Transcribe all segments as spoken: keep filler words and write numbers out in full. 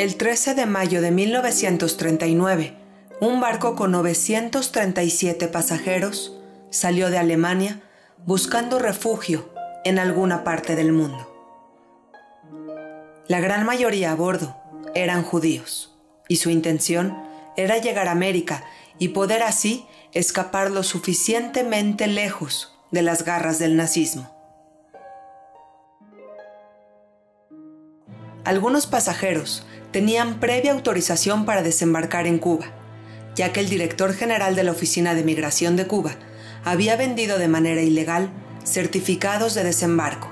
el trece de mayo de mil novecientos treinta y nueve, un barco con novecientos treinta y siete pasajeros salió de Alemania buscando refugio en alguna parte del mundo. La gran mayoría a bordo eran judíos y su intención era llegar a América y poder así escapar lo suficientemente lejos de las garras del nazismo. Algunos pasajeros tenían previa autorización para desembarcar en Cuba, ya que el director general de la Oficina de Migración de Cuba había vendido de manera ilegal certificados de desembarco.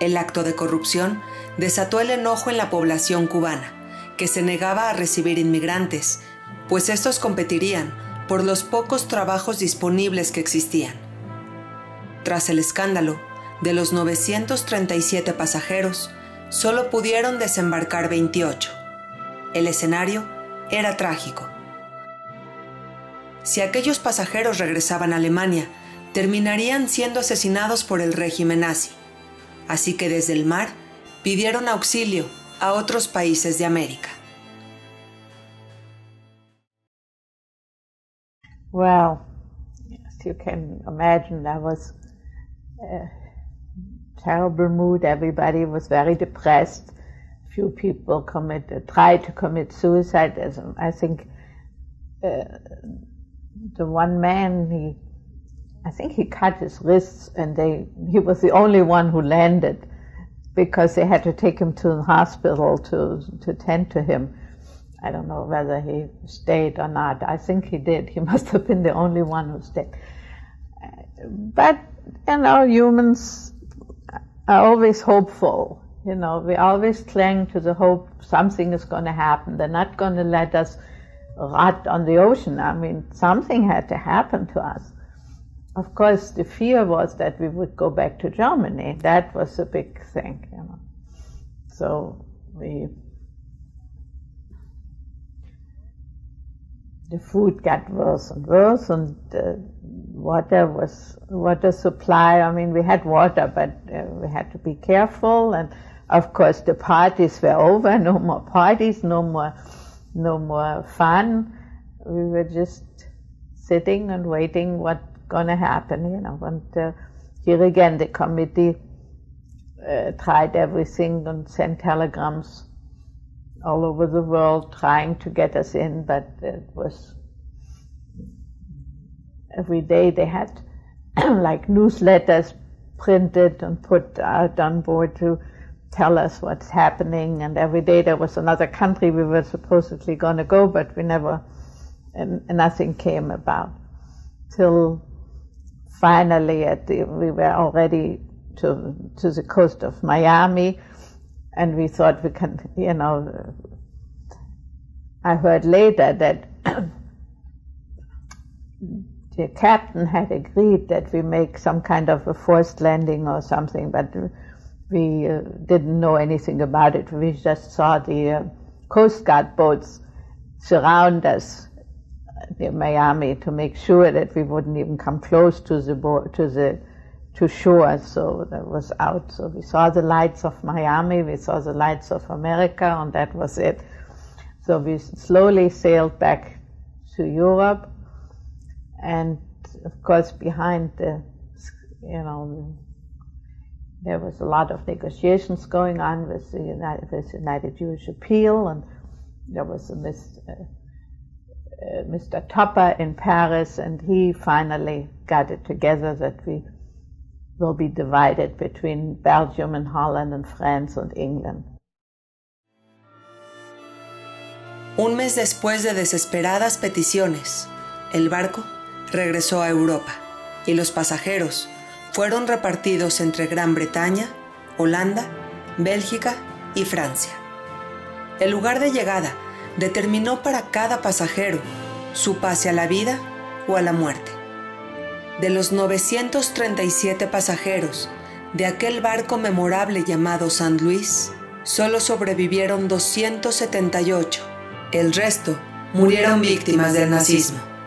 El acto de corrupción desató el enojo en la población cubana, que se negaba a recibir inmigrantes, pues estos competirían por los pocos trabajos disponibles que existían. Tras el escándalo, de los novecientos treinta y siete pasajeros, solo pudieron desembarcar veintiocho. El escenario era trágico. Si aquellos pasajeros regresaban a Alemania, terminarían siendo asesinados por el régimen nazi. Así que desde el mar pidieron auxilio a otros países de América. Well, as you can imagine, that was a terrible mood. Everybody was very depressed. Few people committed, tried to commit suicide. As I think uh, the one man, he, I think he cut his wrists, and they, he was the only one who landed because they had to take him to the hospital to, to tend to him. I don't know whether he stayed or not. I think he did. He must have been the only one who stayed. But, you know, humans are always hopeful. You know, we always cling to the hope something is going to happen. They're not going to let us rot on the ocean. I mean, something had to happen to us. Of course, the fear was that we would go back to Germany. That was a big thing, you know. So we... The food got worse and worse, and the water was, water supply, I mean, we had water, but uh, we had to be careful, and of course the parties were over, no more parties, no more, no more fun. We were just sitting and waiting what's gonna happen, you know, and uh, here again the committee uh, tried everything and sent telegrams all over the world trying to get us in, but it was every day they had like newsletters printed and put out on board to tell us what's happening, and every day there was another country we were supposedly going to go, but we never, and nothing came about till finally at the, we were already to, to the coast of Miami. And we thought we can, you know, I heard later that the captain had agreed that we make some kind of a forced landing or something, but we uh, didn't know anything about it. We just saw the uh, Coast Guard boats surround us near Miami to make sure that we wouldn't even come close to the boat, to the to shore, so that was out. So we saw the lights of Miami, we saw the lights of America, and that was it. So we slowly sailed back to Europe, and of course behind the, you know, there was a lot of negotiations going on with the United, with United Jewish Appeal, and there was a Miss, uh, uh, Mister Topper in Paris, and he finally got it together that we will be divided between Belgium and Holland and France and England. Un mes después de desesperadas peticiones, el barco regresó a Europa y los pasajeros fueron repartidos entre Gran Bretaña, Holanda, Bélgica y Francia. El lugar de llegada determinó para cada pasajero su pase a la vida o a la muerte. De los novecientos treinta y siete pasajeros de aquel barco memorable llamado San Luis, solo sobrevivieron doscientos setenta y ocho. El resto murieron víctimas del nazismo.